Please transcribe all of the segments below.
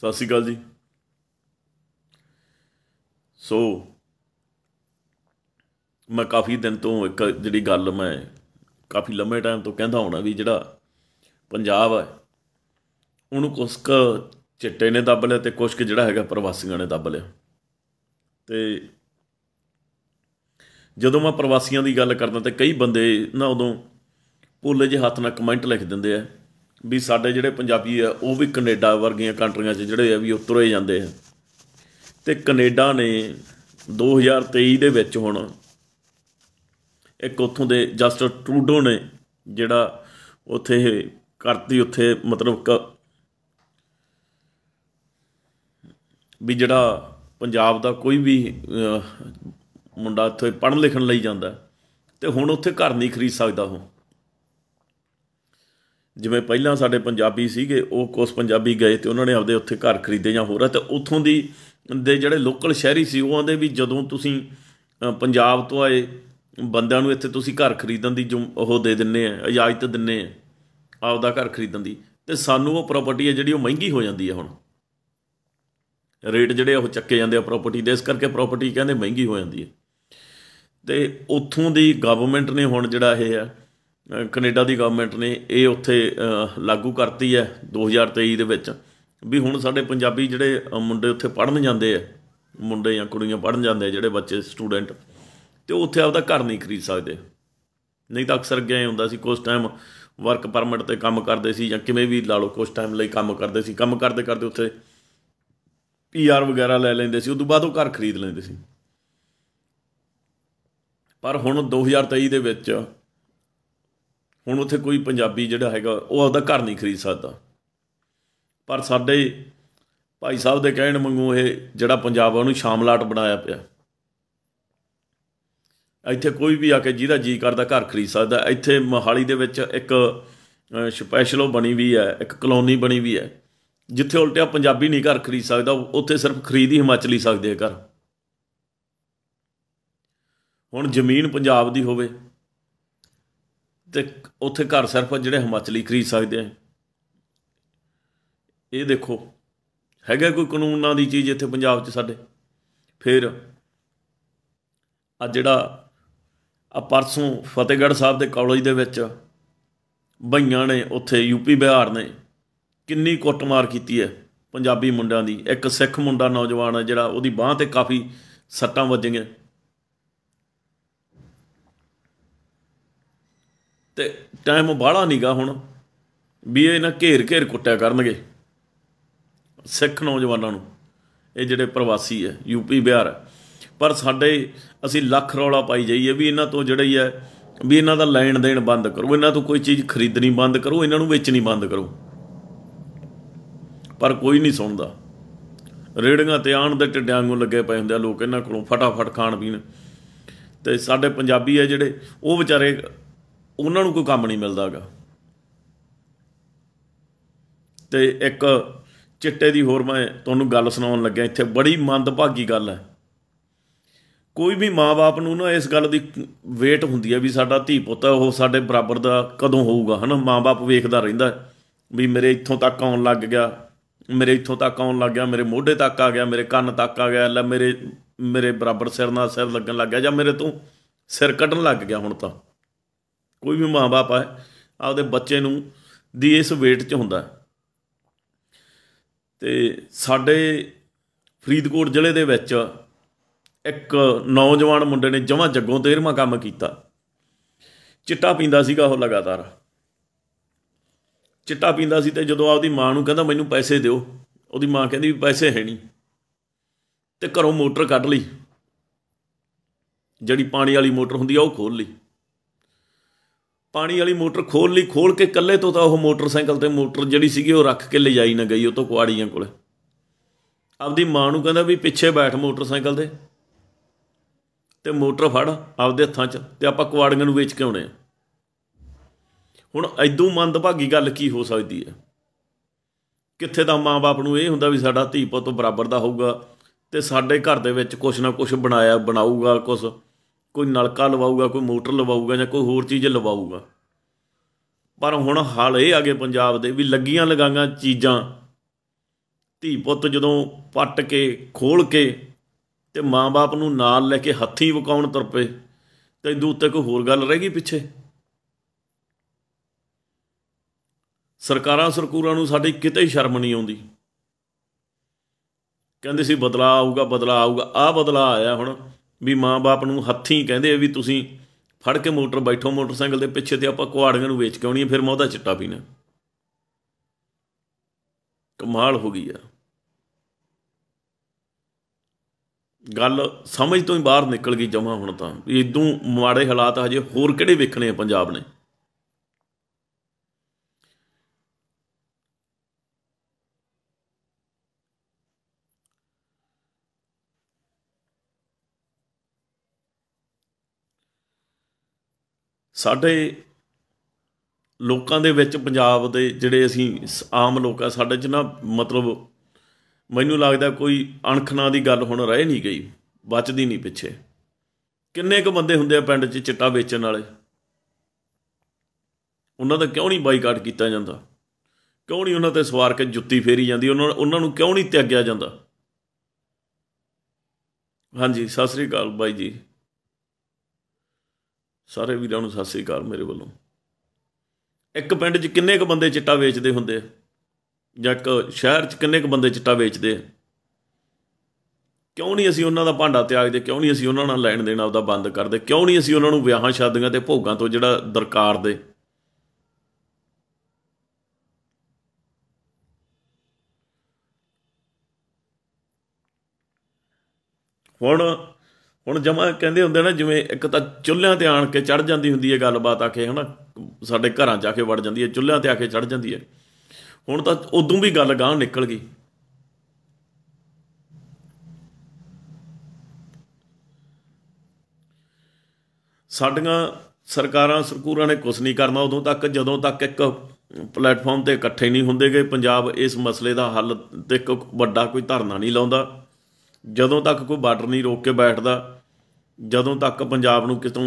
ਸਤਿ ਸ਼੍ਰੀ ਅਕਾਲ ਜੀ। ਸੋ मैं काफ़ी दिन तो एक जी गल मैं काफ़ी लंबे टाइम तो कहता होना भी जोड़ा पंजाब है उन्होंने कुछ क चिट्टे ने दब लिया तो कुछ क जोड़ा है प्रवासियों ने दब लिया। तो जो मैं प्रवासियों की गल करदा तो कई बंदे ना उदों भोले जे हथ नाल कमेंट लिख दिंदे आ भी साडे जिहड़े पंजाबी आ वो भी कनेडा वर्गियां कंट्रियां च जिहड़े भी उतरे जांदे आ। तो कनेडा ने 2023 दे विच हुण एक उत्थों दे जस्टिस ट्रूडो ने जिहड़ा उत्थे करती उत्थे मतलब भी जिहड़ा पंजाब दा कोई भी मुंडा उत्थे पढ़न लिखण लई जांदा ते हुण उत्थे घर नहीं खरीद सकदा। हो जिवें पहलां साडे पंजाबी सीगे वो कुछ पंजाबी गए तो उन्होंने आपदे उत्थे घर खरीदे जां होर ते उत्थों दी दे जिहड़े लोकल शहरी सी वो आंदे भी जदों तुसीं पंजाब तो आए ਬੰਦਿਆਂ ਨੂੰ ਇੱਥੇ ਤੁਸੀਂ ਘਰ ਖਰੀਦਣ ਦੀ ਜੋ ਉਹ ਦੇ ਦਿੰਦੇ ਆ ਇਜਾਜ਼ਤ ਦਿੰਦੇ ਆ ਆਪਦਾ ਘਰ ਖਰੀਦਣ ਦੀ ਤੇ ਸਾਨੂੰ ਉਹ ਪ੍ਰਾਪਰਟੀ ਹੈ ਜਿਹੜੀ ਉਹ ਮਹਿੰਗੀ ਹੋ ਜਾਂਦੀ ਹੈ। ਹੁਣ ਰੇਟ ਜਿਹੜੇ ਉਹ ਚੱਕੇ ਜਾਂਦੇ ਆ ਪ੍ਰਾਪਰਟੀ ਦੇ ਇਸ ਕਰਕੇ ਪ੍ਰਾਪਰਟੀ ਕਹਿੰਦੇ ਮਹਿੰਗੀ ਹੋ ਜਾਂਦੀ ਹੈ। ਤੇ ਉੱਥੋਂ ਦੀ ਗਵਰਨਮੈਂਟ ਨੇ ਹੁਣ ਜਿਹੜਾ ਇਹ ਆ ਕੈਨੇਡਾ ਦੀ ਗਵਰਨਮੈਂਟ ਨੇ ਇਹ ਉੱਥੇ ਲਾਗੂ ਕਰਤੀ ਹੈ 2023 ਦੇ ਵਿੱਚ ਵੀ ਹੁਣ ਸਾਡੇ ਪੰਜਾਬੀ ਜਿਹੜੇ ਮੁੰਡੇ ਉੱਥੇ ਪੜ੍ਹਨ ਜਾਂਦੇ ਆ ਮੁੰਡੇ ਜਾਂ ਕੁੜੀਆਂ ਪੜ੍ਹਨ ਜਾਂਦੇ ਆ ਜਿਹੜੇ ਬੱਚੇ ਸਟੂਡੈਂਟ तो उत्थे आपदा घर नहीं खरीद सकते। नहीं तो अक्सर अगे होंदा सी कुछ टाइम वर्क परमिट ते काम करते सी जां किवें भी ला लो कुछ टाइम लई काम करते करते उत्थे पी आर वगैरह ले लैंदे सी उदों बाद घर खरीद लैंदे सी। पर हुण 2023 दे विच हुण उत्थे कोई पंजाबी जिहड़ा हैगा वो आपदा घर नहीं खरीद सकदा। पर साडे भाई साहब दे कहण वांगू इह जिहड़ा पंजाब आ उहनूं शामलाट बनाया पिया। ਇੱਥੇ ਕੋਈ ਵੀ ਆ ਕੇ ਜਿਹਦਾ ਜੀ ਕਰਦਾ ਘਰ ਖਰੀਦ ਸਕਦਾ। ਇੱਥੇ ਮੋਹਾਲੀ ਦੇ ਵਿੱਚ ਇੱਕ ਸਪੈਸ਼ਲ ਬਣੀ ਵੀ ਹੈ ਇੱਕ ਕਲੋਨੀ ਬਣੀ ਵੀ ਹੈ ਜਿੱਥੇ ਉਲਟਿਆ ਪੰਜਾਬੀ ਨਹੀਂ ਘਰ ਖਰੀਦ ਸਕਦਾ ਉੱਥੇ ਸਿਰਫ ਖਰੀਦ ਹੀ ਹਿਮਾਚਲੀ ਸਕਦੇ ਆ ਘਰ। ਹੁਣ ਜ਼ਮੀਨ ਪੰਜਾਬ ਦੀ ਹੋਵੇ ਤੇ ਉੱਥੇ ਘਰ ਸਿਰਫ ਜਿਹੜੇ ਹਿਮਾਚਲੀ ਖਰੀਦ ਸਕਦੇ ਆ। ਇਹ ਦੇਖੋ ਹੈਗਾ ਕੋਈ ਕਾਨੂੰਨਾਂ ਦੀ ਚੀਜ਼ ਇੱਥੇ ਪੰਜਾਬ 'ਚ ਸਾਡੇ। ਫਿਰ ਅੱਜ ਜਿਹੜਾ आ परसों फतेहगढ़ साहब के कॉलेज के विच भइयां ने उत्थे यूपी बिहार ने किन्नी कुटमार की है पंजाबी मुंडियां दी। एक सिख मुंडा नौजवान है जिहड़ा उहदी बांह ते काफ़ी सट्टां वज्जियां ते टाइम बाहला नहींगा हुण भी ये ना घेर घेर कुट्टिया करनगे सिख नौजवानों नूं ये जिहड़े प्रवासी है यूपी बिहार। पर साडे असी लख रौला पाई जाइए भी इन्हां तो जिहड़ा है भी इन्हां दा लैण देण बंद करो इन्हां तो कोई चीज़ खरीदनी बंद करो इन्हां नूं वेचनी बंद करो। पर कोई नहीं सुणदा। रेहड़ियां ते आण दे टिड्डां वांगू लगे पए हुंदे लोक इन्हां कोलों फटाफट खाण पीण। ते साडे पंजाबी है जिहड़े वो विचारे उन्हां नूं कोई काम नहीं मिलदा गा। ते एक चिट्टे दी होर मैं तुहानूं गल सुणाउण लग्या इत्थे बड़ी मंदभागी गल है। कोई भी माँ बाप नूं ना इस गल की वेट हुंदी है भी साडा धी पुत्त वो साडे बराबर का कदों होऊगा है ना। माँ बाप वेखदा रहिंदा भी मेरे इत्थों तक आउण लग गया मेरे इत्थों तक आउण लग गया मेरे मोढे तक आ गया मेरे कन्न तक आ गया लै मेरे मेरे बराबर सिर नाल सिर लगन लग गया जां मेरे तों सिर कड्ढण लग गया। हुण तां कोई भी माँ बाप है आपदे बच्चे नूं दी इस वेट 'च हुंदा। ते साडे फरीदकोट जिले दे विच एक नौजवान मुंडे ने जमा जगों तेरवा काम किया। चिट्टा पींदा सीगा वो लगातार चिट्टा पींदा सी। ते जदों आपदी माँ नूं कहंदा मैनूं पैसे दिओ उहदी माँ कहंदी पैसे है नहीं ते घरों मोटर कढ लई जिहड़ी पानी वाली मोटर हुंदी आ ओह खोल लई। पानी वाली मोटर खोल लई खोल के कल्ले तो तां ओह मोटरसाइकल ते मोटर जिहड़ी सीगी ओह रख के लिजाई ना गई ओह तो कुआड़ियां कोल। आपदी माँ नूं कहंदा भी पिछे बैठ मोटरसाइकल ते ते मोटर फड़ आपदे हत्थां च ते आपां कुआड़ियां नूं वेच के आउणे। हुण ऐदों मंदभागी गल की हो सकदी है। कित्थे दा माँ बाप नूं इह हुंदा भी साडा धी पुत्त बराबर दा होऊगा ते साडे घर दे विच कुछ ना कुछ बनाया बनाऊगा कुछ कोई नलका लवाऊगा कोई मोटर लवाऊगा जां कोई होर चीज़ लवाऊगा। पर हुण हाल इह आ गए पंजाब दे भी लगियां लगांगा चीज़ां ਧੀ ਪੁੱਤ ਜਦੋਂ ਪੱਟ ਕੇ ਖੋਲ ਕੇ ਤੇ ਮਾਂ-ਬਾਪ ਨੂੰ ਨਾਲ ਲੈ ਕੇ ਹੱਥੀਂ ਵਕਾਉਣ ਤੁਰ ਪਏ ਤੇ ਇਹਦੇ ਉੱਤੇ ਕੋਈ ਹੋਰ ਗੱਲ ਰਹਿ ਗਈ ਪਿੱਛੇ। ਸਰਕਾਰਾਂ ਸਰਕੂਰਾਂ ਨੂੰ ਸਾਡੀ ਕਿਤੇ ਸ਼ਰਮ ਨਹੀਂ ਆਉਂਦੀ। ਕਹਿੰਦੇ ਸੀ ਬਦਲਾ ਆਊਗਾ ਬਦਲਾ ਆਊਗਾ, ਆਹ ਬਦਲਾ ਆਇਆ ਹੁਣ ਵੀ ਮਾਂ-ਬਾਪ ਨੂੰ ਹੱਥੀਂ ਕਹਿੰਦੇ ਵੀ ਤੁਸੀਂ ਫੜ ਕੇ ਮੋਟਰ ਬੈਠੋ ਮੋਟਰਸਾਈਕਲ ਦੇ ਪਿੱਛੇ ਤੇ ਆਪਾਂ ਕੁਹਾੜੀਆਂ ਨੂੰ ਵੇਚ ਕੇ ਆਉਣੀ ਫਿਰ ਮੈਂ ਉਹਦਾ ਚਿੱਟਾ ਪੀਣਾ। कमाल हो गई है गल, समझ तो ही बाहर निकल गई जमा। हुण तां इदों माड़े हालात हजे होर किहड़े वेखणे पंजाब ने। साडे लोगों के पंजाब के जोड़े असी आम लोग साढ़े च ना, मतलब मैनू लगता कोई अणख ना की गल हुण रह नहीं गई, बचती नहीं पिछे। किन्ने क बंदे हुंदे पिंड च चिट्टा वेचण वाले, उन्हां दा क्यों नहीं बाईकाट किया जाता, क्यों नहीं उन्हां ते सवार के जुत्ती फेरी जाती, उन्हां नूं क्यों नहीं त्यागिया जाता। हाँ जी सत श्री अकाल बाई जी, सारे वीरां नूं सत श्री अकाल मेरे वल्लों। एक पिंड च किन्ने क बंदे चिट्टा वेचते होंदे, जां एक शहर च किन्ने क बंदे चिट्टा वेचते। क्यों नहीं असी उन्हां दा भांडा त्यागदे, क्यों नहीं असी उन्हां नाल लैण देण आपदा बंद करदे, क्यों नहीं असी उन्हां नूं विआहां शादियां ते भोगां तो जिहड़ा दरकार दे। हुण जमा कहते होंगे ना जिवें एक तां चुल्हिआं ते आण के चढ़ जाती हुंदी है गलबात आके, है ना, साडे घरां च आके वड़ जाती है, चुल्हिआं ते आके चढ़ जाती है। हुण तां उदों भी गल गांह निकल गई। साडीआं सरकारां सरकूरां ने कुछ नहीं करना उदों तक जदों तक एक प्लेटफॉर्म ते इकट्ठे नहीं हुंदे गए। पंजाब इस मसले दा हल ते कोई वड्डा कोई धरना नहीं लाउंदा, जदों तक कोई बार्डर नहीं रोक के बैठदा, जदों तक पंजाब नूं कितों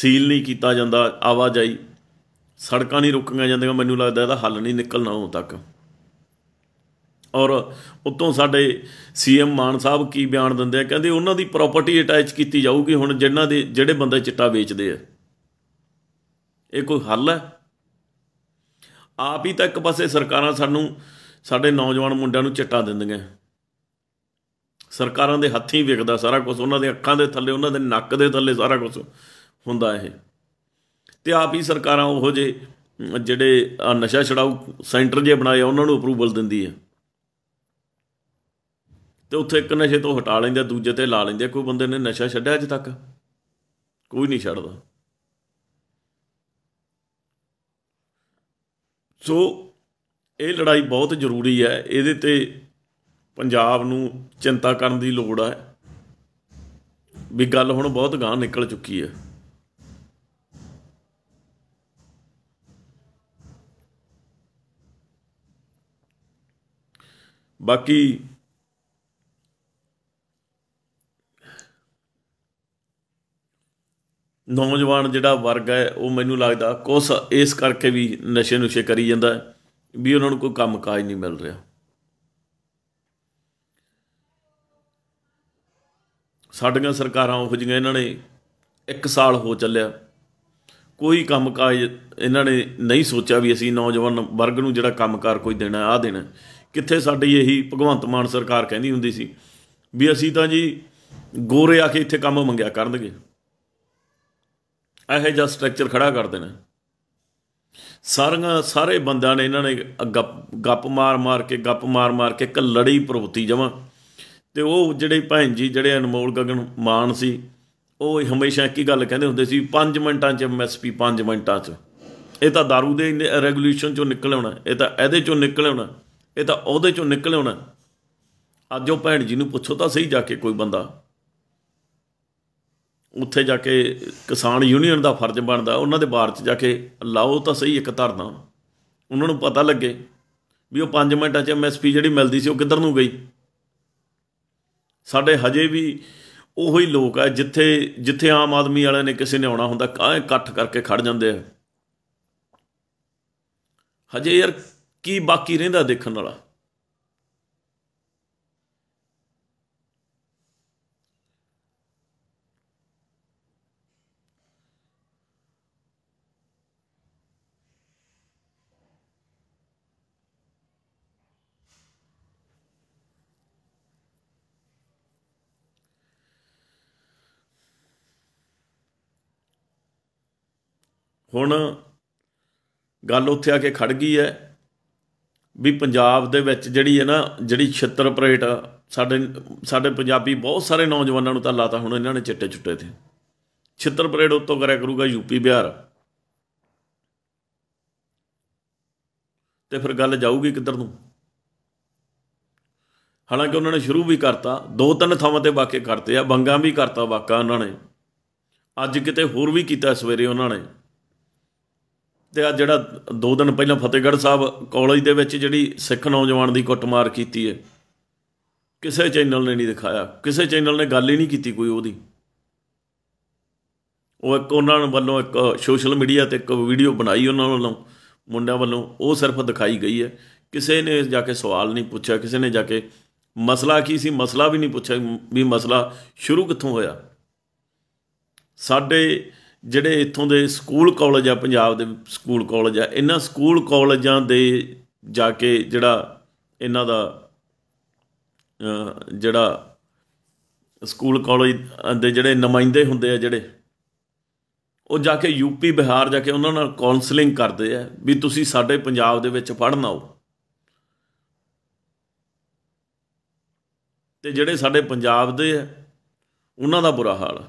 सील नहीं कीता जांदा, आवाजाई सड़कां नहीं रोकियां जांदियां, मैनूं लगदा इहदा हल नहीं निकलना उदों तक। और उत्तों साडे सीएम मान साहब की बयान दिंदे आ, कहंदे उन्हां दी प्रॉपर्टी अटैच कीती जाऊगी हुण जिन्हां दे जिहड़े बंदे चिट्टा वेचदे आ। इह कोई हल है? आप ही तां एक पासे सरकारां सानूं साडे नौजवान मुंडियां नूं चिट्टा दिंदियां, सरकारां दे हत्थीं विकदा सारा कुछ, उन्हां दे अक्खां दे थल्ले उन्हां दे नक्क दे थल्ले सारा कुछ हुंदा है। ते आप ही सरकारां उहो जे जिहड़े नशा छड़ाऊ सेंटर जे बनाए उन्हां नूं अप्रूवल दिंदी है ते उत्थे एक नशे तो हटा लैंदे दूजे ते ला लैंदे। कोई बंदे ने नशा छड्डिया अज तक? कोई नहीं छड्डदा। सो ये लड़ाई बहुत जरूरी है, इहदे ते पंजाब नूं चिंता करन दी लोड़ है भी गल हुण बहुत गांह निकल चुकी है। बाकी नौजवान जिहड़ा वर्ग है वह मैनूं लगदा कुछ इस करके भी नशे नुशे करी जांदा है भी उन्हां नूं कोई काम काज नहीं मिल रहा। साडियां सरकारां उहो जिहियां इन्हां ने 1 साल हो चलिया कोई काम काज इन्हां ने नहीं सोचा भी असीं नौजवान वर्ग नूं जिहड़ा काम कार कोई देना आ देना। कित्थे साडी यही भगवंत मान सरकार कहंदी हुंदी सी भी असीं तां जी गोरे आके इत्थे काम मंगिया करनगे, इहो जिहा स्ट्रक्चर खड़ा कर देना। सारे बंदिआं ने इन्हां ने गप्प मार मार के इक लड़ी प्रवृत्ति जमां। तो वो जिहड़े भैन जी जिहड़े अनमोल गगन मान सी वह हमेशा एक ही गल कहते होंदे सी 5 मिनटां च MSP, 5 मिनटां च। ये तो दारू दे रेगूलेशन चों निकल आउणा, ये तो इहदे चों निकल आउणा, ये तो उहदे चों निकल आउणा। अज ओह भैन जी नूं पुछो तां सही जाके, कोई बंदा उत्थे जाके किसान यूनीयन का फर्ज बनता उन्हां दे बार च जाके लाओ तां सही एक धरना, उन्हां नूं पता लगे भी वह 5 मिनटां च MSP जिहड़ी मिलदी सी वह किधर नूं गई। साढ़े हजे भी उही लोग है जिथे जिथे आम आदमी वाले ने किसी ने आना होंदा इकट्ठ करके खड़ जाते हैं। हजे यार की बाकी रहिंदा देखण वाला? ਹੁਣ ਗੱਲ ਉੱਥੇ ਆ ਕੇ ਖੜ ਗਈ ਹੈ ਵੀ ਪੰਜਾਬ ਦੇ ਵਿੱਚ ਜਿਹੜੀ ਹੈ ਨਾ ਜਿਹੜੀ ਛਿੱਤਰ ਪਰੇਟ ਸਾਡੇ ਪੰਜਾਬੀ ਬਹੁਤ ਸਾਰੇ ਨੌਜਵਾਨਾਂ ਨੂੰ ਤਾਂ ਲਾਤਾ ਹੁਣ ਇਹਨਾਂ ਨੇ ਚਿੱਟੇ ਚੁੱਟੇ ਤੇ। ਛਿੱਤਰ ਪਰੇਟ ਉੱਤੋਂ ਕਰਿਆ ਕਰੂਗਾ यूपी बिहार, तो फिर गल जाऊगी किधर नूं। हालांकि उन्होंने शुरू भी करता, दो तीन थावां ते वाके करते आ, बंगा भी करता वाका उन्होंने, अज किते होर भी कीता सवेरे उन्होंने। तो आज जिहड़ा दो दिन पहला फतेहगढ़ साहब कॉलेज दे विच जिहड़ी सिख नौजवान की कुटमार कीती है, किसी चैनल ने नहीं दिखाया, किसी चैनल ने गल ही नहीं कीती कोई ओहदी। वो एक उन्होंने वालों एक सोशल मीडिया ते एक वीडियो बनाई उन्होंने वालों मुंडियां वालों, वो सिर्फ दिखाई गई है। किसी ने जाके सवाल नहीं पूछा, किसी ने जाके मसला की सी मसला भी नहीं पूछा भी मसला शुरू कित्थों होया। साडे जिहड़े इत्थों दे स्कूल कॉलेज आ, पंजाब दे स्कूल कॉलेज आ, इन्हां स्कूल कॉलेजां दे जाके जिहड़ा इन्हां दा जिहड़ा स्कूल कॉलेज दे जिहड़े नुमाइंदे हुंदे आ जिहड़े ਉਹ जाके यूपी बिहार जाके ਉਹਨਾਂ ਨਾਲ ਕਾਉਂਸਲਿੰਗ ਕਰਦੇ ਆ ਵੀ ਤੁਸੀਂ ਸਾਡੇ ਪੰਜਾਬ ਦੇ ਵਿੱਚ ਪੜ੍ਹਨ ਆਓ। ਤੇ ਜਿਹੜੇ ਸਾਡੇ ਪੰਜਾਬ ਦੇ ਆ ਉਹਨਾਂ ਦਾ ਬੁਰਾ ਹਾਲ।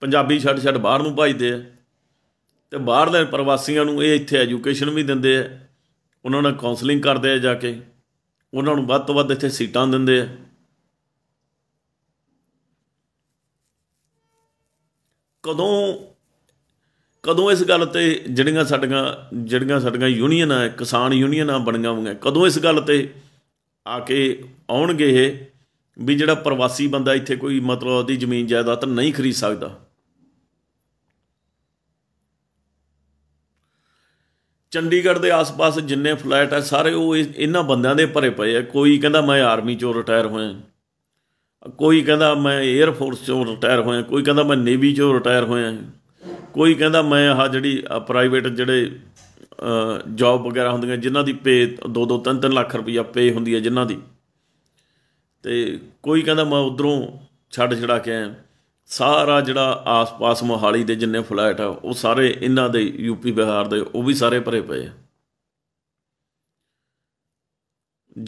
ਪੰਜਾਬੀ ਛੱਡ ਛੱਡ ਬਾਹਰ ਨੂੰ ਭਜਦੇ ਆ ਤੇ ਬਾਹਰ ਦੇ ਪ੍ਰਵਾਸੀਆਂ ਨੂੰ ਇਹ ਇੱਥੇ ਐਜੂਕੇਸ਼ਨ भी ਦਿੰਦੇ ਆ, उन्होंने काउंसलिंग करते हैं जाके, उन्होंने वध तो वध इत्थे सीटां दिंदे आ। कदों कदों इस गल ते जिहड़ियां साडियां यूनियनां किसान यूनियनां बणीआं होंगीआं, कदों इस गल ते आके आउणगे भी जिहड़ा प्रवासी बंदा इत्थे कोई मतलब उहदी जमीन जायदाद नहीं खरीद सकदा। चंडीगढ़ के आस पास जिन्ने फ्लैट है सारे वो इन्हां बंदियां दे भरे पए। कोई कहता मैं आर्मी चों रिटायर होया, कोई कहता मैं एयरफोर्स चों रिटायर होया, कोई कहता मैं नेवी चों रिटायर होया, कोई कहता मैं आह जिहड़ी प्राइवेट जिहड़े जॉब वगैरह हुंदियां जिन्हां दी पे 2-3 लाख रुपया पे हुंदी है जिन्हां दी, ते कोई कहता मैं उधरों छड्ड छड़ा के आया। सारा जिहड़ा आस पास मोहाली दे जिन्ने फ्लैट आ वो सारे इन्हां दे यूपी बिहार दे, वो भी सारे भरे पे।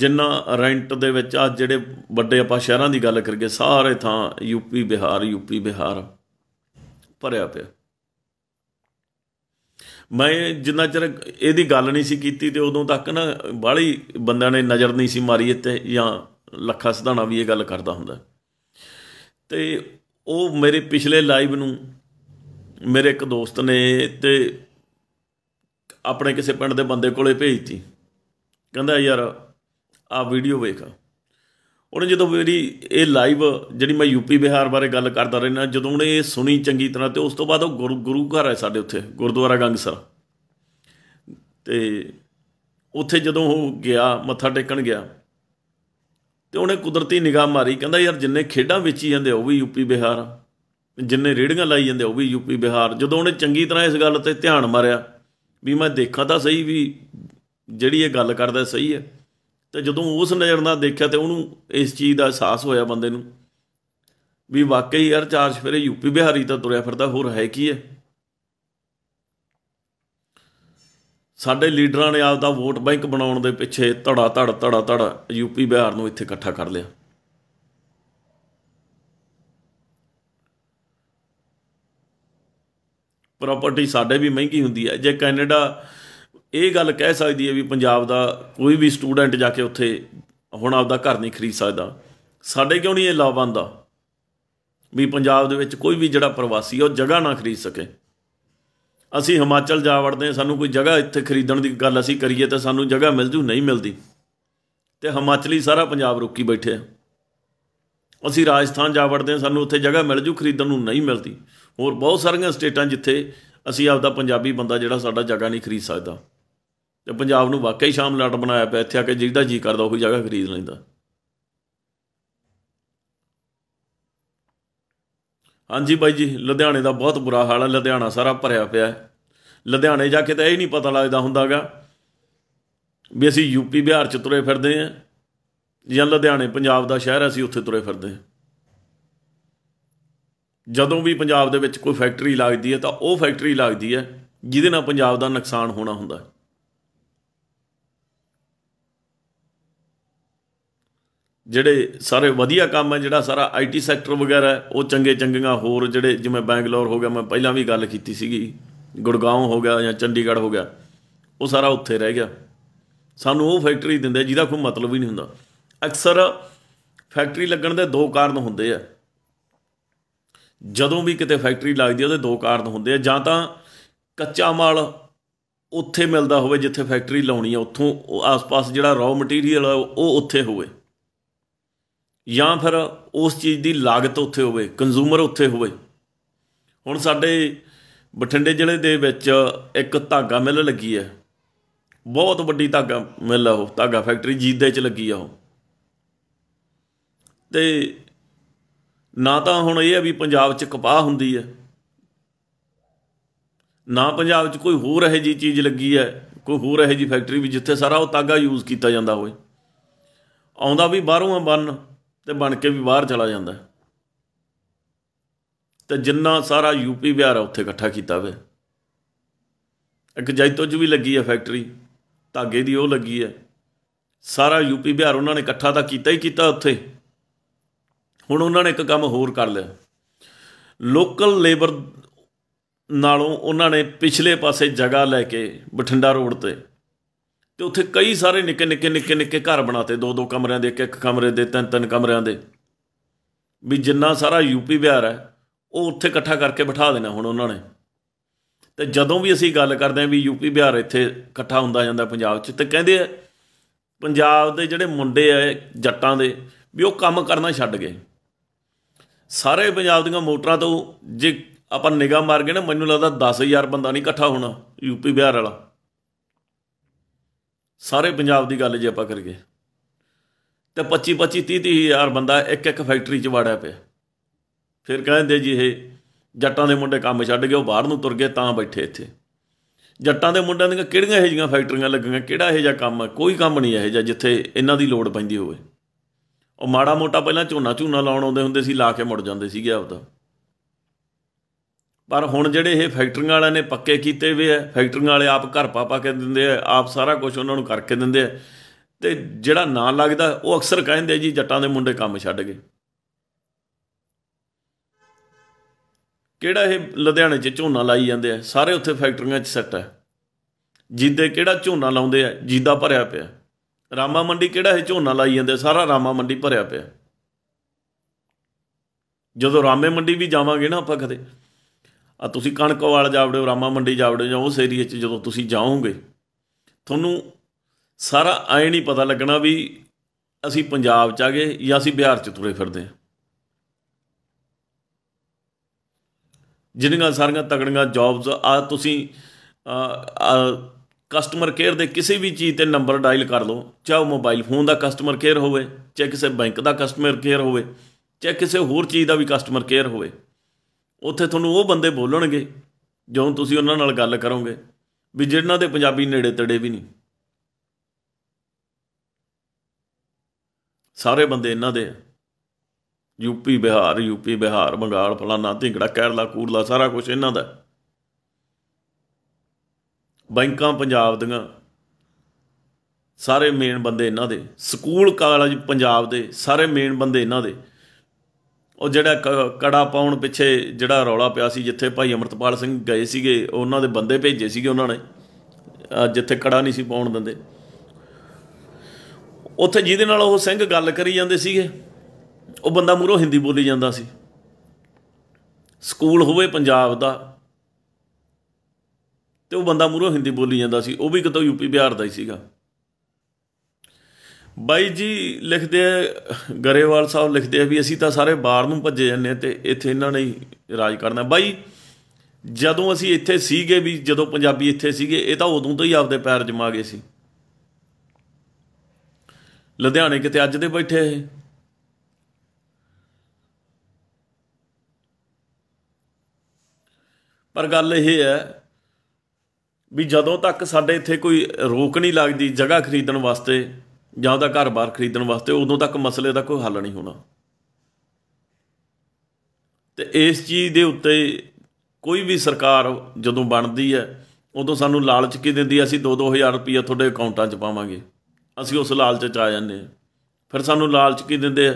जिन्ना रेंट दे विच आ जिहड़े वड्डे आपां शहरां दी गल करिए सारे थां यूपी बिहार भरिया पे। मैं जिन्ना चर इहदी गल नहीं सी कीती ते उदों तक ना बाहली बंदिआं ने नज़र नहीं सी मारी इत्थे, जां लखा सिधाणा भी इह गल करदा हुंदा। ते ਉਹ मेरे पिछले लाइव ਨੂੰ मेरे एक दोस्त ने तो अपने किसी ਪਿੰਡ ਦੇ ਬੰਦੇ ਕੋਲੇ ਭੇਜਤੀ, ਕਹਿੰਦਾ यार आ वीडियो वेख। ਉਹਨੇ ਜਦੋਂ मेरी ये लाइव ਜਿਹੜੀ मैं यूपी बिहार बारे गल करता ਰਹਿਣਾ, ਜਦੋਂ ਉਹਨੇ ਇਹ ਸੁਣੀ ਚੰਗੀ तरह तो उस ਤੋਂ ਬਾਅਦ ਉਹ ਗੁਰੂ ਘਰ ਹੈ ਸਾਡੇ ਉੱਥੇ ਗੁਰਦੁਆਰਾ ਗੰਗਸਰ, ਤੇ ਉੱਥੇ ਜਦੋਂ ਉਹ ਗਿਆ ਮੱਥਾ ਟੇਕਣ ਗਿਆ तो उन्हें कुदरती निगाह मारी। कहता यार जिन्हें खेडां वेची जांदे वो भी यूपी बिहार, जिन्हें रेहड़ियां लाई जांदे वो भी यूपी बिहार। जदों उन्हें चंगी तरह इस गल ते ध्यान मारिया भी मैं देखा तो सही भी जिहड़ी ये गल करदा सही है, तो जदों उस नज़र नाल देखिया तो उहनूं इस चीज़ दा अहसास होया बंदे नूं भी वाकई यार चार चफेरे यूपी बिहारी तां तुरिया फिरदा, होर है की है। साडे लीडरां ने आपदा वोट बैंक बनाउण दे पिछे धड़ा धड़ यूपी बिहार नूं इत्थे इकट्ठा कर लिया। प्रॉपर्टी साडे भी महंगी हुंदी है। जे कैनेडा ये गल कह सकदी है भी पंजाब दा कोई भी स्टूडेंट जाके उत्थे हुण आपदा घर नहीं खरीद सकदा, साडे क्यों नहीं ये ला बनदा भी पंजाब दे विच कोई भी जिहड़ा प्रवासी है जगह ना खरीद सके। असी हिमाचल जा वड़ते, सानू कोई जगह इत्थे खरीदण दी गल असी करिए तो सानू जगह मिल जू, नहीं मिलती। तो हिमाचली सारा पंजाब रोकी बैठे। असी राजस्थान जा वड़ते, सानू उत्थे जगह मिल जू खरीदण नूं, नहीं मिलती। होर बहुत सारियां स्टेटां जिथे असी आपदा पंजाबी बंदा जिहड़ा साडा जगह नहीं खरीद सकदा, ते पंजाब नूं वाकई शाम लाट बनाया पिया। इत्थे आके जिहड़ा जी करदा ओही जगह खरीद लैंदा। हाँ जी भाई जी, लुधियाने का बहुत बुरा हाल है, लुधियाना सारा भरिया पिया। लुधियाने जाके तो यही नहीं पता लगता होंगे भी असी यूपी बिहार च तुरे फिरते हैं ਜਾਂ ਲੁਧਿਆਣੇ ਪੰਜਾਬ ਦਾ ਸ਼ਹਿਰ ਅਸੀਂ ਉੱਥੇ ਤੁਰੇ ਫਿਰਦੇ ਹਾਂ। ਜਦੋਂ ਵੀ ਪੰਜਾਬ ਦੇ ਵਿੱਚ ਕੋਈ ਫੈਕਟਰੀ ਲੱਗਦੀ ਹੈ ਤਾਂ ਉਹ ਫੈਕਟਰੀ ਲੱਗਦੀ ਹੈ ਜਿਹਦੇ ਨਾਲ ਪੰਜਾਬ ਦਾ ਨੁਕਸਾਨ ਹੋਣਾ ਹੁੰਦਾ ਹੈ। ਜਿਹੜੇ ਸਾਰੇ ਵਧੀਆ ਕੰਮ ਹੈ, ਜਿਹੜਾ ਸਾਰਾ ਆਈਟੀ ਸੈਕਟਰ ਵਗੈਰਾ ਉਹ ਚੰਗੇ ਚੰਗੀਆਂ ਹੋਰ ਜਿਹੜੇ ਜਿਵੇਂ ਬੈਂਗਲੌਰ ਹੋ ਗਿਆ, ਮੈਂ ਪਹਿਲਾਂ ਵੀ ਗੱਲ ਕੀਤੀ ਸੀਗੀ, ਗੁੜਗਾਉਂ ਹੋ ਗਿਆ ਜਾਂ ਚੰਡੀਗੜ੍ਹ ਹੋ ਗਿਆ, ਉਹ ਸਾਰਾ ਉੱਥੇ ਰਹਿ ਗਿਆ। ਸਾਨੂੰ ਉਹ ਫੈਕਟਰੀ ਦਿੰਦੇ ਜਿਹਦਾ ਕੋਈ ਮਤਲਬ ਹੀ ਨਹੀਂ ਹੁੰਦਾ। ਅਕਸਰ ਫੈਕਟਰੀ ਲੱਗਣ ਦੇ ਦੋ ਕਾਰਨ ਹੁੰਦੇ ਆ। ਜਦੋਂ ਵੀ ਕਿਤੇ ਫੈਕਟਰੀ ਲੱਗਦੀ ਉਹਦੇ ਦੋ ਕਾਰਨ ਹੁੰਦੇ ਆ, ਜਾਂ ਤਾਂ ਕੱਚਾ ਮਾਲ ਉੱਥੇ ਮਿਲਦਾ ਹੋਵੇ ਜਿੱਥੇ ਫੈਕਟਰੀ ਲਾਉਣੀ ਆ, ਉੱਥੋਂ ਆਸ-ਪਾਸ ਜਿਹੜਾ ਰॉ ਮਟੀਰੀਅਲ ਆ ਉਹ ਉੱਥੇ ਹੋਵੇ, ਜਾਂ ਫਿਰ ਉਸ ਚੀਜ਼ ਦੀ ਲਾਗਤ ਉੱਥੇ ਹੋਵੇ, ਕੰਜ਼ੂਮਰ ਉੱਥੇ ਹੋਵੇ। ਹੁਣ ਸਾਡੇ ਬਠਿੰਡੇ ਜ਼ਿਲ੍ਹੇ ਦੇ ਵਿੱਚ ਇੱਕ ਧਾਗਾ ਮਿੱਲ ਲੱਗੀ ਹੈ, ਬਹੁਤ ਵੱਡੀ ਧਾਗਾ ਮਿੱਲ ਆ, ਉਹ ਧਾਗਾ ਫੈਕਟਰੀ ਜੀਦੇ 'ਚ ਲੱਗੀ ਆ ਉਹ। ਅਤੇ ਨਾ ਤਾਂ ਹੁਣ ਇਹ ਆ ਵੀ ਪੰਜਾਬ 'ਚ ਕਪਾਹ ਹੁੰਦੀ ਹੈ, ਨਾ ਪੰਜਾਬ 'ਚ ਕੋਈ ਹੋਰ ਇਹੋ ਜਿਹੀ ਚੀਜ਼ ਲੱਗੀ ਹੈ, ਕੋਈ ਹੋਰ ਇਹੋ ਜਿਹੀ ਫੈਕਟਰੀ ਵੀ ਜਿੱਥੇ ਸਾਰਾ ਉਹ ਧਾਗਾ ਯੂਜ਼ ਕੀਤਾ ਜਾਂਦਾ ਹੋਵੇ। ਆਉਂਦਾ ਵੀ ਬਾਹਰੋਂ ਆ ਬੰਨ, ਤੇ ਬਣ ਕੇ ਵੀ ਬਾਹਰ ਚਲਾ ਜਾਂਦਾ, ਤੇ ਜਿੰਨਾ ਸਾਰਾ ਯੂਪੀ ਬਿਹਾਰ ਉੱਥੇ ਇਕੱਠਾ ਕੀਤਾ ਹੋਇਆ। ਇੱਕ ਜੈਤੋ 'ਚ ਵੀ ਲੱਗੀ ਹੈ ਫੈਕਟਰੀ ਧਾਗੇ ਦੀ, ਉਹ ਲੱਗੀ ਹੈ। ਸਾਰਾ ਯੂਪੀ ਬਿਹਾਰ ਉਹਨਾਂ ਨੇ ਇਕੱਠਾ ਤਾਂ ਕੀਤਾ ਹੀ ਕੀਤਾ ਉੱਥੇ। ਹੁਣ ਉਹਨਾਂ ਨੇ ਇੱਕ ਕੰਮ ਹੋਰ ਕਰ ਲਿਆ, ਲੋਕਲ ਲੇਬਰ ਨਾਲੋਂ ਉਹਨਾਂ ਨੇ ਪਿਛਲੇ ਪਾਸੇ ਜਗ੍ਹਾ ਲੈ ਕੇ ਬਠਿੰਡਾ ਰੋਡ 'ਤੇ, ਅਤੇ ਉੱਥੇ ਕਈ ਸਾਰੇ ਨਿੱਕੇ ਨਿੱਕੇ ਘਰ ਬਣਾਤੇ, ਦੋ ਕਮਰਿਆਂ ਦੇ, ਇੱਕ ਕਮਰੇ ਦੇ, ਤਿੰਨ ਕਮਰਿਆਂ ਦੇ, ਵੀ ਜਿੰਨਾ ਸਾਰਾ ਯੂਪੀ ਬਿਹਾਰ ਹੈ ਉਹ ਉੱਥੇ ਇਕੱਠਾ ਕਰਕੇ ਬਿਠਾ ਦੇਣਾ ਹੁਣ ਉਹਨਾਂ ਨੇ। ਅਤੇ ਜਦੋਂ ਵੀ ਅਸੀਂ ਗੱਲ ਕਰਦੇ ਹਾਂ ਵੀ ਯੂਪੀ ਬਿਹਾਰ ਇੱਥੇ ਇਕੱਠਾ ਹੁੰਦਾ ਜਾਂਦਾ ਪੰਜਾਬ 'ਚ, ਤਾਂ ਕਹਿੰਦੇ ਆ ਪੰਜਾਬ ਦੇ ਜਿਹੜੇ ਮੁੰਡੇ ਆ ਜੱਟਾਂ ਦੇ ਵੀ ਉਹ ਕੰਮ ਕਰਨਾ ਛੱਡ ਗਏ। ਸਾਰੇ ਪੰਜਾਬ ਦੀਆਂ ਮੋਟਰਾਂ ਤੋਂ ਜੇ ਆਪਾਂ ਨਿਗਾਹ ਮਾਰ ਗਏ ਨਾ, ਮੈਨੂੰ ਲੱਗਦਾ 10,000 ਬੰਦਾ ਨਹੀਂ ਇਕੱਠਾ ਹੋਣਾ ਯੂਪੀ ਬਿਹਾਰ ਵਾਲਾ, ਸਾਰੇ ਪੰਜਾਬ ਦੀ ਗੱਲ ਜੇ ਆਪਾਂ ਕਰੀਏ ਤਾਂ 25-25, 30-30 ਹਜ਼ਾਰ ਬੰਦਾ ਇੱਕ ਫੈਕਟਰੀ 'ਚ ਵਾੜਿਆ ਪਿਆ। ਫਿਰ ਕਹਿੰਦੇ ਜੀ ਇਹ ਜੱਟਾਂ ਦੇ ਮੁੰਡੇ ਕੰਮ ਛੱਡ ਗਏ, ਉਹ ਬਾਹਰ ਨੂੰ ਤੁਰ ਗਏ, ਤਾਂ ਬੈਠੇ ਇੱਥੇ। ਜੱਟਾਂ ਦੇ ਮੁੰਡਿਆਂ ਦੀਆਂ ਕਿਹੜੀਆਂ ਇਹੋ ਜਿਹੀਆਂ ਫੈਕਟਰੀਆਂ ਲੱਗੀਆਂ, ਕਿਹੜਾ ਇਹੋ ਜਿਹਾ ਕੰਮ ਹੈ? ਕੋਈ ਕੰਮ ਨਹੀਂ ਇਹੋ ਜਿਹਾ ਜਿੱਥੇ ਇਹਨਾਂ ਦੀ ਲੋੜ ਪੈਂਦੀ ਹੋਵੇ। ਉਹ ਮਾੜਾ ਮੋਟਾ ਪਹਿਲਾਂ ਝੋਨਾ ਲਾਉਣ ਆਉਂਦੇ ਹੁੰਦੇ ਸੀ, ਲਾ ਕੇ ਮੁੜ ਜਾਂਦੇ ਸੀਗੇ ਆਪਦਾ। ਪਰ ਹੁਣ ਜਿਹੜੇ ਇਹ ਫੈਕਟਰੀਆਂ ਵਾਲਿਆਂ ਨੇ ਪੱਕੇ ਕੀਤੇ ਵੇ ਹੈ, ਫੈਕਟਰੀਆਂ ਵਾਲੇ ਆਪ ਘਰ ਪਾ ਕੇ ਦਿੰਦੇ ਆ, ਆਪ ਸਾਰਾ ਕੁਛ ਉਹਨਾਂ ਨੂੰ ਕਰਕੇ ਦਿੰਦੇ ਆ, ਅਤੇ ਜਿਹੜਾ ਨਾਂ ਲੱਗਦਾ ਉਹ ਅਕਸਰ ਕਹਿੰਦੇ ਜੀ ਜੱਟਾਂ ਦੇ ਮੁੰਡੇ ਕੰਮ ਛੱਡ ਗਏ। ਕਿਹੜਾ ਇਹ ਲੁਧਿਆਣੇ 'ਚ ਝੋਨਾ ਲਾਈ ਜਾਂਦੇ ਆ, ਸਾਰੇ ਉੱਥੇ ਫੈਕਟਰੀਆਂ 'ਚ ਸੈੱਟ ਹੈ। ਜਿੱਦੇ ਕਿਹੜਾ ਝੋਨਾ ਲਾਉਂਦੇ ਆ, ਜੀਦਾ ਭਰਿਆ ਪਿਆ। ਰਾਮਾ ਮੰਡੀ ਕਿਹੜਾ ਇਹ ਝੋਨਾ ਲਾਈ ਜਾਂਦੇ, ਸਾਰਾ ਰਾਮਾ ਮੰਡੀ ਭਰਿਆ ਪਿਆ। ਜਦੋਂ ਰਾਮੇ ਮੰਡੀ ਵੀ ਜਾਵਾਂਗੇ ਨਾ ਆਪਾਂ ਕਦੇ, ਆ ਤੁਸੀਂ ਕਣਕ ਵਾਲ ਜਾਵੜੇ ਹੋ, ਰਾਮਾ ਮੰਡੀ ਜਾਵੜੇ, ਜਾਂ ਉਸ ਏਰੀਏ 'ਚ ਜਦੋਂ ਤੁਸੀਂ ਜਾਓਗੇ ਤੁਹਾਨੂੰ ਸਾਰਾ ਐਂ ਨਹੀਂ ਪਤਾ ਲੱਗਣਾ ਵੀ ਅਸੀਂ ਪੰਜਾਬ 'ਚ ਆ ਗਏ ਜਾਂ ਅਸੀਂ ਬਿਹਾਰ 'ਚ ਤੁਰੇ ਫਿਰਦੇ ਹਾਂ। ਜਿੰਨੀਆਂ ਸਾਰੀਆਂ ਤਕੜੀਆਂ ਜੌਬਸ ਆ, ਤੁਸੀਂ ਕਸਟਮਰ ਕੇਅਰ ਦੇ ਕਿਸੇ ਵੀ ਚੀਜ਼ 'ਤੇ ਨੰਬਰ ਡਾਇਲ ਕਰ ਲਓ, ਚਾਹੇ ਉਹ ਮੋਬਾਈਲ ਫੋਨ ਦਾ ਕਸਟਮਰ ਕੇਅਰ ਹੋਵੇ, ਚਾਹੇ ਕਿਸੇ ਬੈਂਕ ਦਾ ਕਸਟਮਰ ਕੇਅਰ ਹੋਵੇ, ਚਾਹੇ ਕਿਸੇ ਹੋਰ ਚੀਜ਼ ਦਾ ਵੀ ਕਸਟਮਰ ਕੇਅਰ ਹੋਵੇ, ਉੱਥੇ ਤੁਹਾਨੂੰ ਉਹ ਬੰਦੇ ਬੋਲਣਗੇ ਜਦੋਂ ਤੁਸੀਂ ਉਹਨਾਂ ਨਾਲ ਗੱਲ ਕਰੋਗੇ, ਵੀ ਜਿਹਨਾਂ ਦੇ ਪੰਜਾਬੀ ਨੇੜੇ ਤੇੜੇ ਵੀ ਨਹੀਂ। ਸਾਰੇ ਬੰਦੇ ਇਹਨਾਂ ਦੇ ਯੂਪੀ ਬਿਹਾਰ, ਬੰਗਾਲ, ਫਲਾਨਾ ਢਿੰਗੜਾ, ਕੇਰਲਾ ਕੂਰਲਾ, ਸਾਰਾ ਕੁਛ ਇਹਨਾਂ ਦਾ। ਬੈਂਕਾਂ ਪੰਜਾਬ ਦੀਆਂ, ਸਾਰੇ ਮੇਨ ਬੰਦੇ ਇਹਨਾਂ ਦੇ। ਸਕੂਲ ਕਾਲਜ ਪੰਜਾਬ ਦੇ, ਸਾਰੇ ਮੇਨ ਬੰਦੇ ਇਹਨਾਂ ਦੇ। ਉਹ ਜਿਹੜਾ ਕੜਾ ਪਾਉਣ ਪਿੱਛੇ ਜਿਹੜਾ ਰੌਲਾ ਪਿਆ ਸੀ, ਜਿੱਥੇ ਭਾਈ ਅਮਰਿਤਪਾਲ ਸਿੰਘ ਗਏ ਸੀਗੇ, ਉਹਨਾਂ ਦੇ ਬੰਦੇ ਭੇਜੇ ਸੀਗੇ ਉਹਨਾਂ ਨੇ, ਜਿੱਥੇ ਕੜਾ ਨਹੀਂ ਸੀ ਪਾਉਣ ਦਿੰਦੇ ਉੱਥੇ, ਜਿਹਦੇ ਨਾਲ ਉਹ ਸਿੰਘ ਗੱਲ ਕਰੀ ਜਾਂਦੇ ਸੀਗੇ, ਉਹ ਬੰਦਾ ਮੂਹਰੋਂ ਹਿੰਦੀ ਬੋਲੀ ਜਾਂਦਾ ਸੀ। ਸਕੂਲ ਹੋਵੇ ਪੰਜਾਬ ਦਾ ਅਤੇ ਉਹ ਬੰਦਾ ਮੂਹਰੋਂ ਹਿੰਦੀ ਬੋਲੀ ਜਾਂਦਾ ਸੀ, ਉਹ ਵੀ ਕਿਤੋਂ ਯੂਪੀ ਬਿਹਾਰ ਦਾ ਹੀ ਸੀਗਾ। ਬਾਈ ਜੀ ਲਿਖਦੇ ਆ, ਗਰੇਵਾਲ ਸਾਹਿਬ ਲਿਖਦੇ ਆ ਵੀ ਅਸੀਂ ਤਾਂ ਸਾਰੇ ਬਾਹਰ ਨੂੰ ਭੱਜੇ ਜਾਂਦੇ ਹਾਂ ਅਤੇ ਇੱਥੇ ਇਹਨਾਂ ਨੇ ਹੀ ਰਾਜ ਕਰਨਾ। ਬਾਈ ਜਦੋਂ ਅਸੀਂ ਇੱਥੇ ਸੀਗੇ, ਵੀ ਜਦੋਂ ਪੰਜਾਬੀ ਇੱਥੇ ਸੀਗੇ, ਇਹ ਤਾਂ ਉਦੋਂ ਤੋਂ ਹੀ ਆਪਦੇ ਪੈਰ ਜਮਾ ਗਏ ਸੀ। ਲੁਧਿਆਣੇ ਕਿਤੇ ਅੱਜ ਦੇ ਬੈਠੇ ਇਹ, ਪਰ ਗੱਲ ਇਹ ਹੈ ਵੀ ਜਦੋਂ ਤੱਕ ਸਾਡੇ ਇੱਥੇ ਕੋਈ ਰੋਕ ਨਹੀਂ ਲੱਗਦੀ ਜਗ੍ਹਾ ਖਰੀਦਣ ਵਾਸਤੇ, ਜਾਂ ਉਹਦਾ ਘਰ-ਬਾਰ ਖਰੀਦਣ ਵਾਸਤੇ, ਉਦੋਂ ਤੱਕ ਮਸਲੇ ਦਾ ਕੋਈ ਹੱਲ ਨਹੀਂ ਹੋਣਾ। ਤੇ ਇਸ ਚੀਜ਼ ਦੇ ਉੱਤੇ ਕੋਈ ਵੀ ਸਰਕਾਰ ਜਦੋਂ ਬਣਦੀ ਹੈ ਉਦੋਂ ਸਾਨੂੰ ਲਾਲਚ ਕੀ ਦਿੰਦੀ ਹੈ, ਅਸੀਂ 2-2000 ਰੁਪਈਆ ਤੁਹਾਡੇ ਅਕਾਊਂਟਾਂ 'ਚ ਪਾਵਾਂਗੇ। ਅਸੀਂ ਉਸ ਲਾਲਚ 'ਚ ਆ ਜਾਂਦੇ ਹਾਂ। ਫਿਰ ਸਾਨੂੰ ਲਾਲਚ ਕੀ ਦਿੰਦੇ ਆ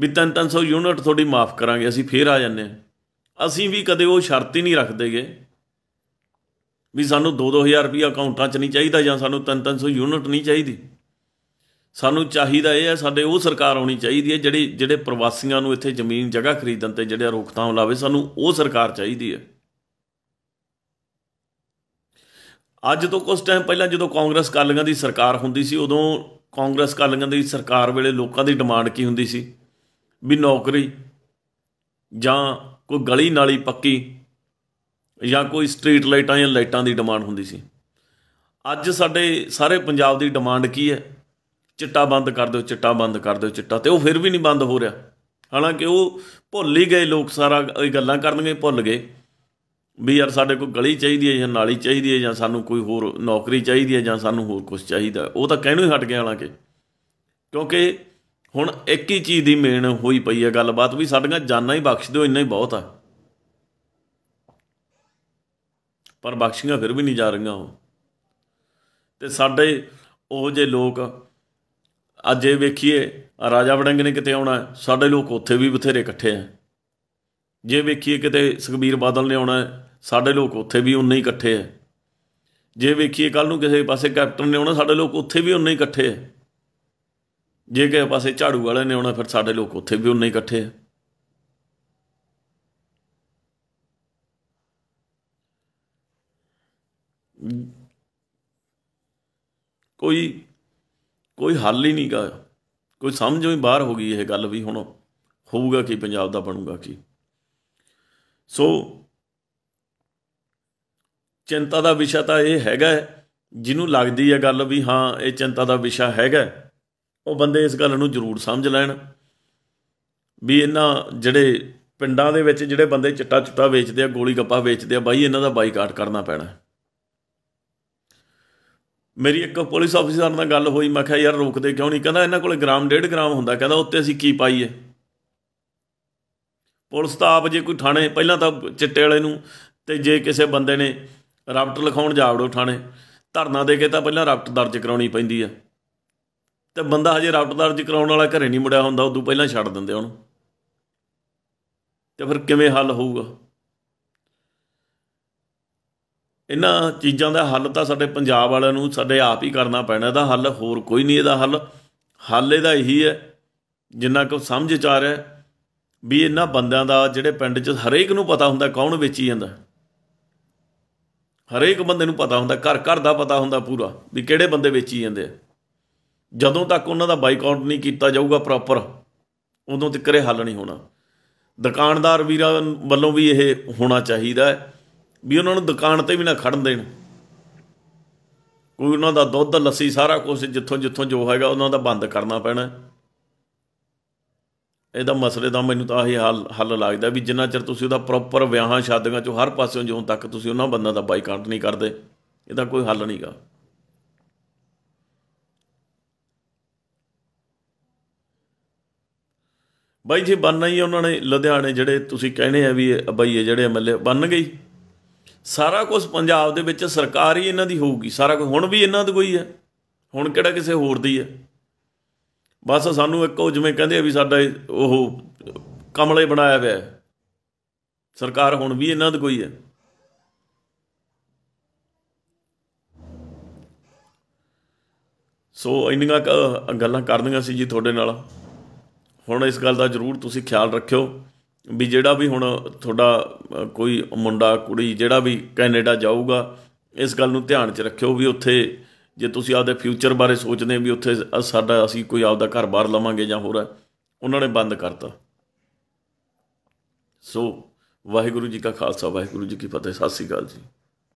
ਵੀ 300 ਯੂਨਿਟ ਤੁਹਾਡੀ ਮਾਫ ਕਰਾਂਗੇ, ਅਸੀਂ ਫਿਰ ਆ ਜਾਂਦੇ ਹਾਂ। ਅਸੀਂ ਵੀ ਕਦੇ ਉਹ ਸ਼ਰਤ ਹੀ ਨਹੀਂ ਰੱਖਦੇਗੇ ਵੀ ਸਾਨੂੰ 2-2000 ਰੁਪਈਆ ਅਕਾਊਂਟਾਂ 'ਚ ਨਹੀਂ ਚਾਹੀਦਾ ਜਾਂ ਸਾਨੂੰ 300 ਯੂਨਿਟ ਨਹੀਂ ਚਾਹੀਦੀ। ਸਾਨੂੰ ਚਾਹੀਦਾ ਇਹ ਹੈ, ਸਾਡੇ ਉਹ ਸਰਕਾਰ ਆਉਣੀ ਚਾਹੀਦੀ ਹੈ ਜਿਹੜੇ ਪ੍ਰਵਾਸੀਆਂ ਨੂੰ ਇੱਥੇ ਜ਼ਮੀਨ ਜਗ੍ਹਾ ਖਰੀਦਣ 'ਤੇ ਜਿਹੜੇ ਰੋਕਥਾਮ ਲਾਵੇ, ਸਾਨੂੰ ਉਹ ਸਰਕਾਰ ਚਾਹੀਦੀ ਹੈ। ਅੱਜ ਤੋਂ ਕੁਛ ਟਾਈਮ ਪਹਿਲਾਂ ਜਦੋਂ ਕਾਂਗਰਸ ਅਕਾਲੀਆਂ ਦੀ ਸਰਕਾਰ ਹੁੰਦੀ ਸੀ, ਉਦੋਂ ਕਾਂਗਰਸ ਅਕਾਲੀਆਂ ਦੀ ਸਰਕਾਰ ਵੇਲੇ ਲੋਕਾਂ ਦੀ ਡਿਮਾਂਡ ਕੀ ਹੁੰਦੀ ਸੀ ਵੀ ਨੌਕਰੀ ਜਾਂ ਕੋਈ ਗਲੀ ਨਾਲੀ ਪੱਕੀ ਜਾਂ ਕੋਈ ਸਟਰੀਟ ਲਾਈਟਾਂ ਜਾਂ ਲਾਈਟਾਂ ਦੀ ਡਿਮਾਂਡ ਹੁੰਦੀ ਸੀ। ਅੱਜ ਸਾਡੇ ਸਾਰੇ ਪੰਜਾਬ ਦੀ ਡਿਮਾਂਡ ਕੀ ਹੈ? ਚਿੱਟਾ ਬੰਦ ਕਰ ਦਿਓ, ਚਿੱਟਾ ਬੰਦ ਕਰ ਦਿਓ, ਚਿੱਟਾ। ਤੇ ਉਹ ਫਿਰ ਵੀ ਨਹੀਂ ਬੰਦ ਹੋ ਰਿਹਾ। ਹਾਲਾਂਕਿ ਉਹ ਭੁੱਲ ਹੀ ਗਏ ਲੋਕ, ਸਾਰਾ ਇਹ ਗੱਲਾਂ ਕਰਨਗੇ, ਭੁੱਲ ਗਏ ਵੀ ਯਾਰ ਸਾਡੇ ਕੋਲ ਗਲੀ ਚਾਹੀਦੀ ਹੈ ਜਾਂ ਨਾਲੀ ਚਾਹੀਦੀ ਹੈ ਜਾਂ ਸਾਨੂੰ ਕੋਈ ਹੋਰ ਨੌਕਰੀ ਚਾਹੀਦੀ ਹੈ ਜਾਂ ਸਾਨੂੰ ਹੋਰ ਕੁਛ ਚਾਹੀਦਾ। ਉਹ ਤਾਂ ਕਹਿਣੋਂ ਹੀ ਹਟ ਗਏ ਹਾਲਾਂਕਿ, ਕਿਉਂਕਿ ਹੁਣ ਇੱਕ ਹੀ ਚੀਜ਼ ਦੀ ਮੇਨ ਹੋਈ ਪਈ ਹੈ ਗੱਲਬਾਤ ਵੀ ਸਾਡੀਆਂ ਜਾਨਾਂ ਹੀ ਬਖਸ਼ ਦਿਓ, ਇੰਨਾ ਹੀ ਬਹੁਤ ਆ। ਪਰ ਬਖਸ਼ੀਆਂ ਫਿਰ ਵੀ ਨਹੀਂ ਜਾ ਰਹੀਆਂ ਉਹ। ਤੇ ਸਾਡੇ ਉਹ ਜਿਹੇ ਲੋਕ ਅੱਜ ਇਹ ਵੇਖੀਏ, ਰਾਜਾ ਵੜਿੰਗ ਨੇ ਕਿਤੇ ਆਉਣਾ, ਸਾਡੇ ਲੋਕ ਉੱਥੇ ਵੀ ਬਥੇਰੇ ਇਕੱਠੇ ਆ। ਜੇ ਵੇਖੀਏ ਕਿਤੇ ਸੁਖਬੀਰ ਬਾਦਲ ਨੇ ਆਉਣਾ, ਸਾਡੇ ਲੋਕ ਉੱਥੇ ਵੀ ਉਨੇ ਹੀ ਇਕੱਠੇ ਹੈ। ਜੇ ਵੇਖੀਏ ਕੱਲ੍ਹ ਨੂੰ ਕਿਸੇ ਪਾਸੇ ਕੈਪਟਨ ਨੇ ਆਉਣਾ, ਸਾਡੇ ਲੋਕ ਉੱਥੇ ਵੀ ਉਨੇ ਹੀ ਇਕੱਠੇ ਹੈ। ਜੇ ਕਿਸੇ ਪਾਸੇ ਝਾੜੂ ਵਾਲੇ ਨੇ ਆਉਣਾ, ਫਿਰ ਸਾਡੇ ਲੋਕ ਉੱਥੇ ਵੀ ਉਨੇ ਹੀ ਇਕੱਠੇ ਹੈ। ਕੋਈ ਹੱਲ ਹੀ ਨਹੀਂ ਗਾ, ਕੋਈ ਸਮਝੋਂ ਹੀ ਬਾਹਰ ਹੋ ਗਈ ਇਹ ਗੱਲ ਵੀ ਹੁਣ ਹੋਊਗਾ ਕੀ, ਪੰਜਾਬ ਦਾ ਬਣੂਗਾ ਕੀ। ਸੋ ਚਿੰਤਾ ਦਾ ਵਿਸ਼ਾ ਤਾਂ ਇਹ ਹੈਗਾ, ਜਿਹਨੂੰ ਲੱਗਦੀ ਹੈ ਗੱਲ ਵੀ ਹਾਂ ਇਹ ਚਿੰਤਾ ਦਾ ਵਿਸ਼ਾ ਹੈਗਾ, ਉਹ ਬੰਦੇ ਇਸ ਗੱਲ ਨੂੰ ਜ਼ਰੂਰ ਸਮਝ ਲੈਣ ਵੀ ਇਹਨਾਂ ਜਿਹੜੇ ਪਿੰਡਾਂ ਦੇ ਵਿੱਚ ਜਿਹੜੇ ਬੰਦੇ ਚਿੱਟਾ ਵੇਚਦੇ ਆ, ਗੋਲੀ ਗੱਪਾ ਵੇਚਦੇ ਆ, ਬਾਈ ਇਹਨਾਂ ਦਾ ਬਾਈਕਾਟ ਕਰਨਾ ਪੈਣਾ। ਮੇਰੀ ਇੱਕ ਪੁਲਿਸ ਅਫਸਰ ਨਾਲ ਗੱਲ ਹੋਈ, ਮੈਂ ਕਿਹਾ ਯਾਰ ਰੋਕਦੇ ਕਿਉਂ ਨਹੀਂ? ਕਹਿੰਦਾ ਇਹਨਾਂ ਕੋਲ 1-1.5 ਗ੍ਰਾਮ ਹੁੰਦਾ, ਕਹਿੰਦਾ ਉੱਤੇ ਅਸੀਂ ਕੀ ਪਾਈਏ। ਪੁਲਿਸ ਤਾਂ ਆਪ ਜੇ ਕੋਈ ਥਾਣੇ ਪਹਿਲਾਂ ਤਾਂ ਚਿੱਟੇ ਵਾਲੇ ਨੂੰ, ਅਤੇ ਜੇ ਕਿਸੇ ਬੰਦੇ ਨੇ ਰਾਬਟ ਲਿਖਾਉਣ ਜਾ ਵੜੋ ਥਾਣੇ, ਧਰਨਾ ਦੇ ਕੇ ਤਾਂ ਪਹਿਲਾਂ ਰਾਬਟ ਦਰਜ ਕਰਾਉਣੀ ਪੈਂਦੀ ਆ। ਅਤੇ ਬੰਦਾ ਹਜੇ ਰਾਬਟ ਦਰਜ ਕਰਾਉਣ ਵਾਲਾ ਘਰੇ ਨਹੀਂ ਮੁੜਿਆ ਹੁੰਦਾ, ਉਦੋਂ ਪਹਿਲਾਂ ਛੱਡ ਦਿੰਦੇ ਉਹਨੂੰ। ਅਤੇ ਫਿਰ ਕਿਵੇਂ ਹੱਲ ਹੋਊਗਾ? ਇਹਨਾਂ ਚੀਜ਼ਾਂ ਦਾ ਹੱਲ ਤਾਂ ਸਾਡੇ ਪੰਜਾਬ ਵਾਲਿਆਂ ਨੂੰ ਸਾਡੇ ਆਪ ਹੀ ਕਰਨਾ ਪੈਣਾ। ਇਹਦਾ ਹੱਲ ਹੋਰ ਕੋਈ ਨਹੀਂ, ਇਹਦਾ ਹੱਲ ਇਹਦਾ ਇਹੀ ਹੈ ਜਿੰਨਾ ਕੁ ਸਮਝ 'ਚ ਆ ਰਿਹਾ ਵੀ ਇਹਨਾਂ ਬੰਦਿਆਂ ਦਾ ਜਿਹੜੇ ਪਿੰਡ 'ਚ ਹਰੇਕ ਨੂੰ ਪਤਾ ਹੁੰਦਾ ਕੌਣ ਵੇਚੀ ਜਾਂਦਾ, ਹਰੇਕ ਬੰਦੇ ਨੂੰ ਪਤਾ ਹੁੰਦਾ, ਘਰ ਦਾ ਪਤਾ ਹੁੰਦਾ ਪੂਰਾ ਵੀ ਕਿਹੜੇ ਬੰਦੇ ਵੇਚੀ ਜਾਂਦੇ ਆ। ਜਦੋਂ ਤੱਕ ਉਹਨਾਂ ਦਾ ਬਾਈਕਾਟ ਨਹੀਂ ਕੀਤਾ ਜਾਊਗਾ ਪ੍ਰੋਪਰ, ਉਦੋਂ ਤੱਕ ਇਹ ਹੱਲ ਨਹੀਂ ਹੋਣਾ। ਦੁਕਾਨਦਾਰ ਵੀਰਾਂ ਵੱਲੋਂ ਵੀ ਇਹ ਹੋਣਾ ਚਾਹੀਦਾ ਹੈ ਵੀ ਉਹਨਾਂ ਨੂੰ ਦੁਕਾਨ 'ਤੇ ਵੀ ਨਾ ਖੜਨ ਦੇਣ, ਕੋਈ ਉਹਨਾਂ ਦਾ ਦੁੱਧ ਲੱਸੀ ਸਾਰਾ ਕੁਛ ਜਿੱਥੋਂ ਜੋ ਹੈਗਾ ਉਹਨਾਂ ਦਾ ਬੰਦ ਕਰਨਾ ਪੈਣਾ। ਇਹਦਾ ਮਸਲੇ ਦਾ ਮੈਨੂੰ ਤਾਂ ਇਹ ਹੱਲ ਲੱਗਦਾ ਵੀ ਜਿੰਨਾ ਚਿਰ ਤੁਸੀਂ ਉਹਦਾ ਪ੍ਰੋਪਰ ਵਿਆਹਾਂ ਸ਼ਾਦੀਆਂ 'ਚੋਂ ਹਰ ਪਾਸਿਓਂ ਜਿਉਂ ਤੱਕ ਤੁਸੀਂ ਉਹਨਾਂ ਬੰਦਿਆਂ ਦਾ ਬਾਈਕਾਟ ਨਹੀਂ ਕਰਦੇ, ਇਹਦਾ ਕੋਈ ਹੱਲ ਨਹੀਂ ਗਾ। ਬਾਈ ਜੀ ਬੰਨ੍ਹਣਾ ਹੀ ਉਹਨਾਂ ਨੇ ਲੁਧਿਆਣੇ, ਜਿਹੜੇ ਤੁਸੀਂ ਕਹਿੰਦੇ ਆ ਵੀ ਬਾਈ ਇਹ ਜਿਹੜੇ ਐਮਐਲਏ ਬੰਨ ਗਈ, ਸਾਰਾ ਕੁਛ ਪੰਜਾਬ ਦੇ ਵਿੱਚ ਸਰਕਾਰ ਹੀ ਇਹਨਾਂ ਦੀ ਹੋਊਗੀ, ਸਾਰਾ ਕੁਛ ਹੁਣ ਵੀ ਇਹਨਾਂ ਦੀ ਕੋਈ ਹੈ, ਹੁਣ ਕਿਹੜਾ ਕਿਸੇ ਹੋਰ ਦੀ ਹੈ। ਬਸ ਸਾਨੂੰ ਇੱਕ ਉਹ ਜਿਵੇਂ ਕਹਿੰਦੇ ਆ ਵੀ ਸਾਡਾ ਉਹ ਕਮਲੇ ਬਣਾਇਆ ਹੋਇਆ ਸਰਕਾਰ, ਹੁਣ ਵੀ ਇਹਨਾਂ ਦੀ ਕੋਈ ਹੈ। ਸੋ ਇੰਨੀਆਂ ਗੱਲਾਂ ਕਰਨੀਆਂ ਸੀ ਜੀ ਤੁਹਾਡੇ ਨਾਲ। ਹੁਣ ਇਸ ਗੱਲ ਦਾ ਜ਼ਰੂਰ ਤੁਸੀਂ ਖਿਆਲ ਰੱਖਿਓ ਵੀ ਜਿਹੜਾ ਵੀ ਹੁਣ ਤੁਹਾਡਾ ਕੋਈ ਮੁੰਡਾ ਕੁੜੀ ਜਿਹੜਾ ਵੀ ਕੈਨੇਡਾ ਜਾਊਗਾ, ਇਸ ਗੱਲ ਨੂੰ ਧਿਆਨ 'ਚ ਰੱਖਿਓ ਵੀ ਉੱਥੇ ਜੇ ਤੁਸੀਂ ਆਪਦੇ ਫਿਊਚਰ ਬਾਰੇ ਸੋਚਦੇ ਵੀ ਉੱਥੇ ਸਾਡਾ ਅਸੀਂ ਕੋਈ ਆਪਦਾ ਘਰ-ਬਾਰ ਲਵਾਂਗੇ ਜਾਂ ਹੋਰ ਹੈ, ਉਹਨਾਂ ਨੇ ਬੰਦ ਕਰਤਾ। ਸੋ ਵਾਹਿਗੁਰੂ ਜੀ ਕਾ ਖਾਲਸਾ, ਵਾਹਿਗੁਰੂ ਜੀ ਕੀ ਫਤਿਹ। ਸਤਿ ਸ਼੍ਰੀ ਅਕਾਲ ਜੀ।